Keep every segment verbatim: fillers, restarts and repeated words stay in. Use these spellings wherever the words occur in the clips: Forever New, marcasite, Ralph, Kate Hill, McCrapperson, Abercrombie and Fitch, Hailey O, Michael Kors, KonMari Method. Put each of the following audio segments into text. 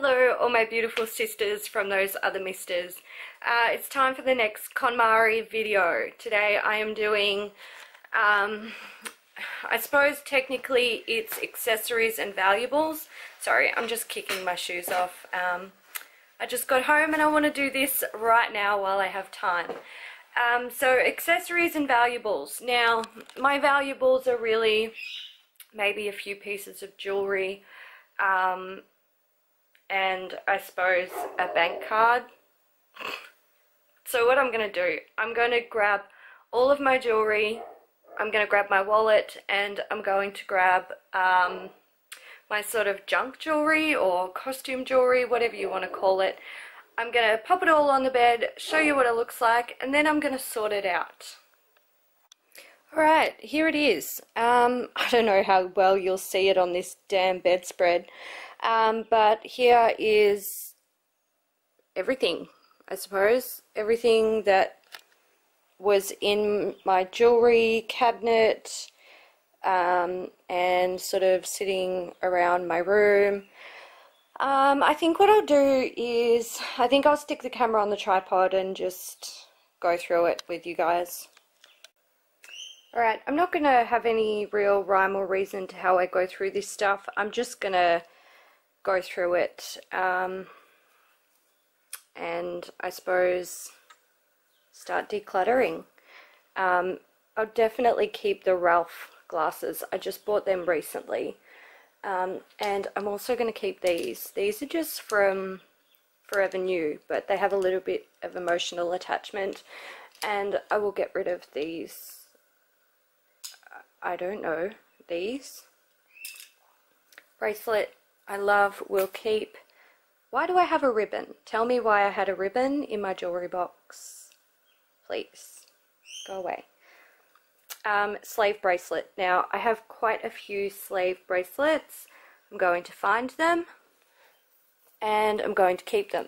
Hello all my beautiful sisters from those other misters. Uh, it's time for the next KonMari video. Today I am doing, um, I suppose technically it's accessories and valuables. Sorry, I'm just kicking my shoes off. Um, I just got home and I want to do this right now while I have time. Um, so accessories and valuables. Now my valuables are really maybe a few pieces of jewellery. Um, and I suppose a bank card. So what I'm going to do, I'm going to grab all of my jewellery, I'm going to grab my wallet, and I'm going to grab um, my sort of junk jewellery or costume jewellery, whatever you want to call it. I'm going to pop it all on the bed, show you what it looks like, and then I'm going to sort it out. Alright, here it is. Um, I don't know how well you'll see it on this damn bedspread. Um, but here is everything, I suppose. Everything that was in my jewellery cabinet um, and sort of sitting around my room. Um, I think what I'll do is, I think I'll stick the camera on the tripod and just go through it with you guys. Alright, I'm not going to have any real rhyme or reason to how I go through this stuff. I'm just going to go through it um, and I suppose start decluttering. Um, I'll definitely keep the Ralph glasses. I just bought them recently. Um, and I'm also going to keep these. These are just from Forever New, but they have a little bit of emotional attachment, and I will get rid of these. I don't know, these. Bracelet I love, will keep. Why do I have a ribbon? Tell me why I had a ribbon in my jewellery box. Please, go away. Um, slave bracelet. Now, I have quite a few slave bracelets. I'm going to find them and I'm going to keep them.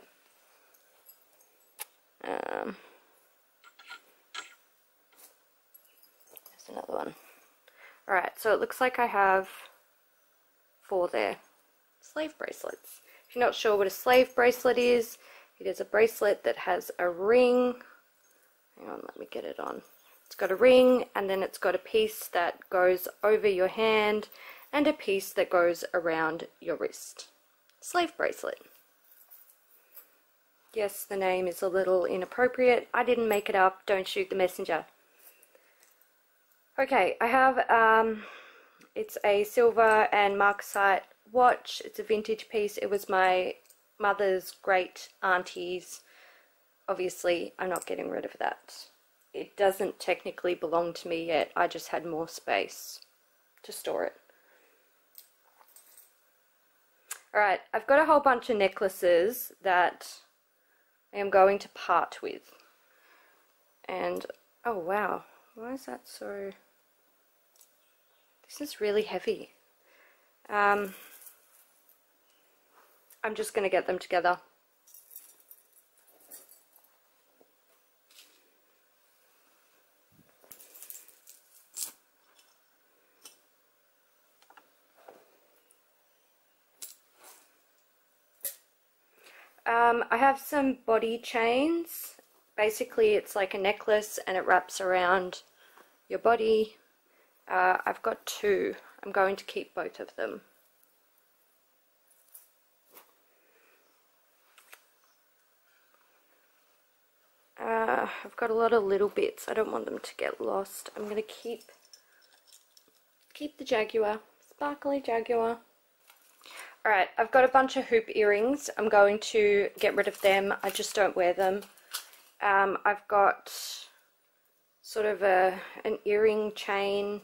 Um, there's another one. Alright, so it looks like I have four there. Slave bracelets. If you're not sure what a slave bracelet is, it is a bracelet that has a ring. Hang on, let me get it on. It's got a ring, and then it's got a piece that goes over your hand, and a piece that goes around your wrist. Slave bracelet. Yes, the name is a little inappropriate. I didn't make it up. Don't shoot the messenger. Okay, I have, um, it's a silver and marcasite watch. It's a vintage piece. It was my mother's great auntie's. Obviously, I'm not getting rid of that. It doesn't technically belong to me yet. I just had more space to store it. Alright, I've got a whole bunch of necklaces that I am going to part with. And, oh wow, why is that so... This is really heavy. Um, I'm just going to get them together. Um, I have some body chains. Basically, it's like a necklace and it wraps around your body. Uh, I've got two. I'm going to keep both of them. Uh, I've got a lot of little bits. I don't want them to get lost. I'm going to keep keep the Jaguar, sparkly Jaguar. Alright, I've got a bunch of hoop earrings. I'm going to get rid of them. I just don't wear them. Um, I've got sort of a an earring chain.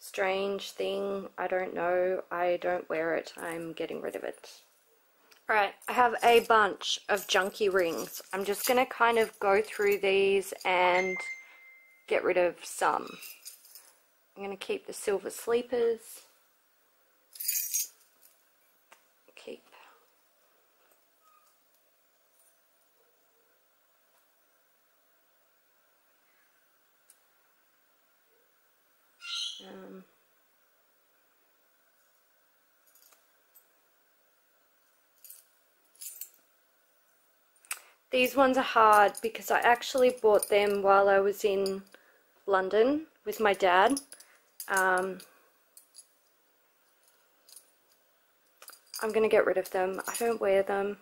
Strange thing, I don't know, I don't wear it, I'm getting rid of it. Alright, I have a bunch of junky rings. I'm just going to kind of go through these and get rid of some. I'm going to keep the silver sleepers. Keep. Um, These ones are hard because I actually bought them while I was in London with my dad. Um, I'm going to get rid of them. I don't wear them.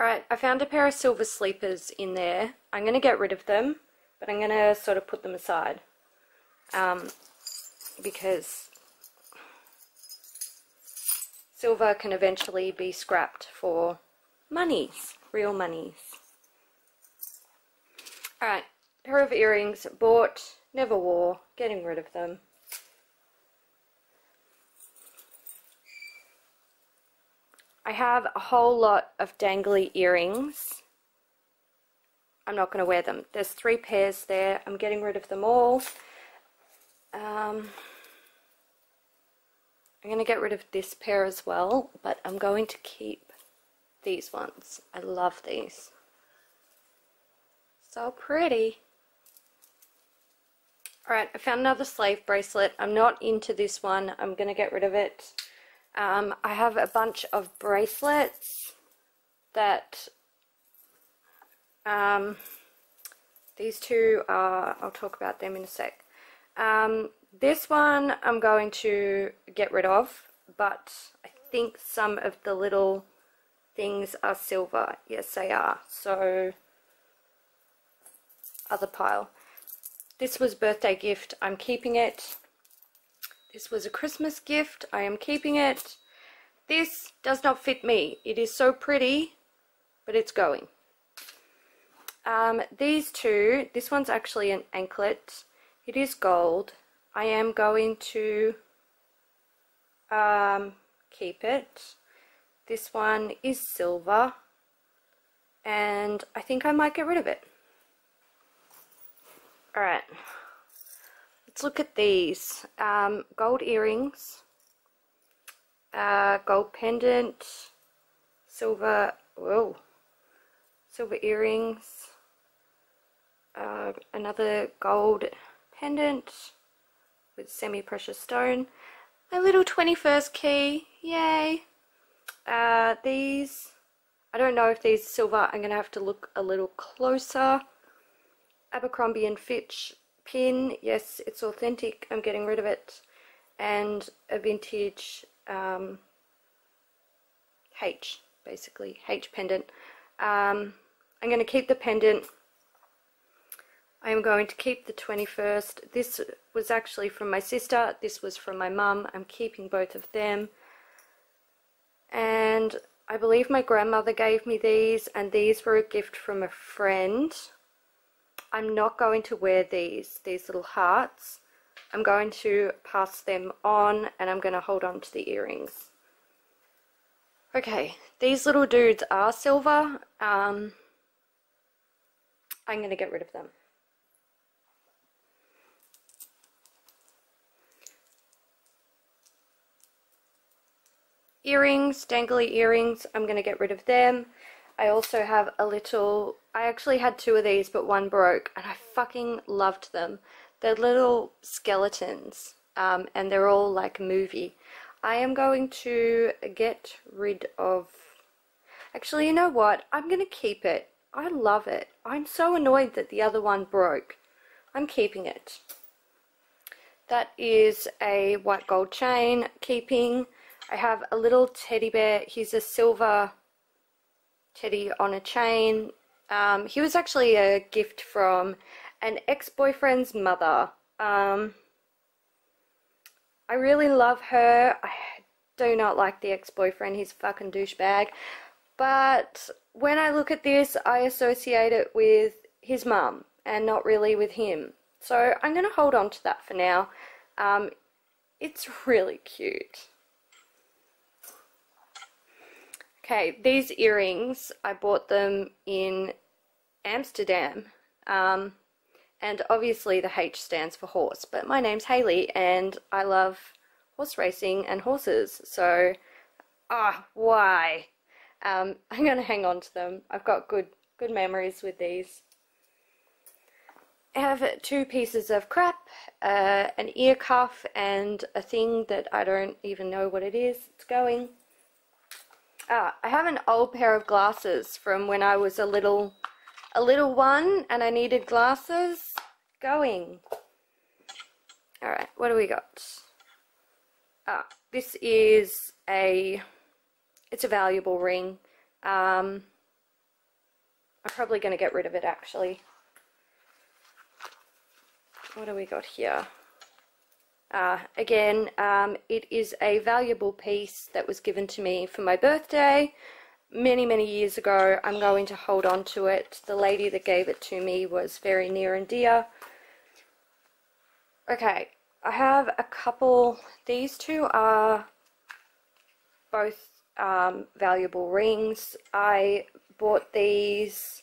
Alright, I found a pair of silver sleepers in there. I'm going to get rid of them, but I'm going to sort of put them aside. Um, because silver can eventually be scrapped for monies, real monies. Alright, pair of earrings, bought, never wore, getting rid of them. I have a whole lot of dangly earrings. I'm not going to wear them. There's three pairs there. I'm getting rid of them all. Um, I'm going to get rid of this pair as well, but I'm going to keep these ones. I love these. So pretty. Alright, I found another slave bracelet. I'm not into this one. I'm going to get rid of it. Um, I have a bunch of bracelets that, um, these two are, I'll talk about them in a sec. Um, this one I'm going to get rid of, but I think some of the little things are silver. Yes, they are. So, other pile. This was birthday gift. I'm keeping it. This was a Christmas gift. I am keeping it. This does not fit me. It is so pretty, but it's going. Um, these two, this one's actually an anklet. It is gold. I am going to um, keep it. This one is silver. And I think I might get rid of it. Alright. Let's look at these. Um, gold earrings, uh, gold pendant, silver, whoa, silver earrings, uh, another gold pendant with semi-precious stone, my little twenty-first key, yay. Uh, these, I don't know if these are silver, I'm going to have to look a little closer. Abercrombie and Fitch pin, yes, it's authentic, I'm getting rid of it. And a vintage um, H, basically, H pendant. Um, I'm going to keep the pendant. I'm going to keep the twenty-first. This was actually from my sister, this was from my mum. I'm keeping both of them. And I believe my grandmother gave me these, and these were a gift from a friend. I'm not going to wear these, these little hearts. I'm going to pass them on, and I'm going to hold on to the earrings. Okay, these little dudes are silver. Um, I'm going to get rid of them. Earrings, dangly earrings, I'm going to get rid of them. I also have a little, I actually had two of these, but one broke, and I fucking loved them. They're little skeletons, um, and they're all like a movie. I am going to get rid of, actually, you know what? I'm going to keep it. I love it. I'm so annoyed that the other one broke. I'm keeping it. That is a white gold chain, keeping. I have a little teddy bear. He's a silver teddy on a chain. Um, he was actually a gift from an ex-boyfriend's mother. Um, I really love her. I do not like the ex-boyfriend. He's a fucking douchebag. But when I look at this, I associate it with his mum and not really with him. So I'm going to hold on to that for now. Um, it's really cute. Okay, these earrings, I bought them in Amsterdam, um, and obviously the H stands for horse, but my name's Hayley and I love horse racing and horses, so ah, why? Um, I'm gonna hang on to them. I've got good good memories with these. I have two pieces of crap, uh, an ear cuff and a thing that I don't even know what it is. It's going. Ah, I have an old pair of glasses from when I was a little a little one and I needed glasses. Going. Alright, what do we got? Ah, this is a it's a valuable ring. Um, I'm probably going to get rid of it actually. What do we got here? Uh, again, um, it is a valuable piece that was given to me for my birthday many, many years ago. I'm going to hold on to it. The lady that gave it to me was very near and dear. Okay, I have a couple. These two are both um, valuable rings. I bought these.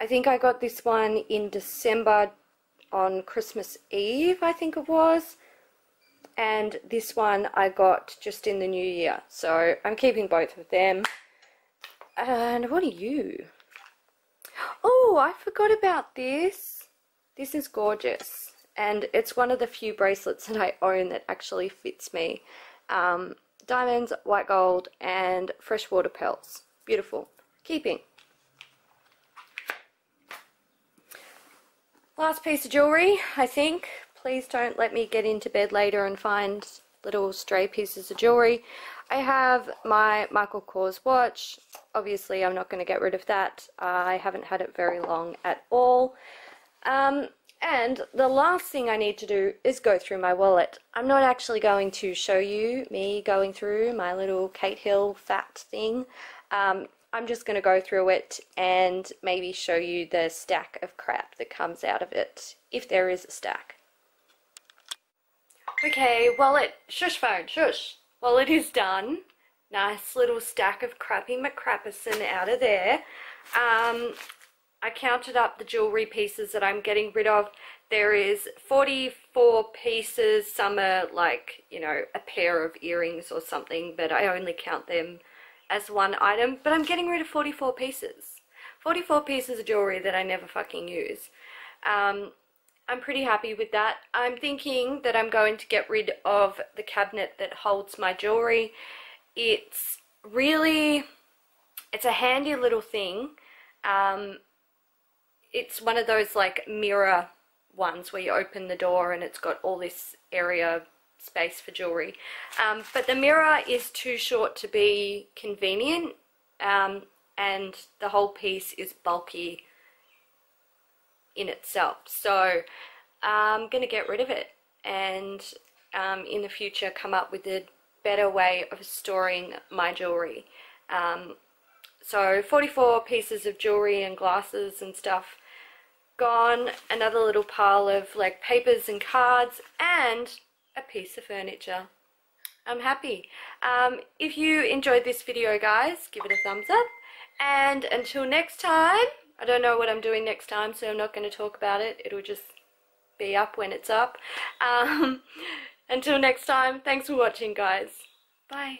I think I got this one in December on Christmas Eve, I think it was, and this one I got just in the new year, so I'm keeping both of them. And what are you? Oh, I forgot about this. This is gorgeous, and it's one of the few bracelets that I own that actually fits me. Um, diamonds, white gold, and freshwater pearls. Beautiful. Keeping. Last piece of jewellery, I think. Please don't let me get into bed later and find little stray pieces of jewellery. I have my Michael Kors watch. Obviously, I'm not going to get rid of that. I haven't had it very long at all. Um, and the last thing I need to do is go through my wallet. I'm not actually going to show you me going through my little Kate Hill fat thing. Um, I'm just going to go through it and maybe show you the stack of crap that comes out of it, if there is a stack. Okay, wallet, shush phone, shush. Wallet is done. Nice little stack of crappy McCrapperson out of there. Um, I counted up the jewellery pieces that I'm getting rid of. There is forty-four pieces. Some are like, you know, a pair of earrings or something, but I only count them as one item, but I'm getting rid of forty-four pieces. forty-four pieces of jewellery that I never fucking use. Um, I'm pretty happy with that. I'm thinking that I'm going to get rid of the cabinet that holds my jewellery. It's really, it's a handy little thing. Um, it's one of those like mirror ones where you open the door and it's got all this area space for jewellery, um, but the mirror is too short to be convenient, um, and the whole piece is bulky in itself, so I'm going to get rid of it and um, in the future come up with a better way of storing my jewellery. Um, so forty-four pieces of jewellery and glasses and stuff gone, another little pile of like papers and cards, and a piece of furniture. I'm happy. Um, if you enjoyed this video, guys, give it a thumbs up, and until next time, I don't know what I'm doing next time, so I'm not going to talk about it. It'll just be up when it's up. Um, until next time, thanks for watching, guys. Bye.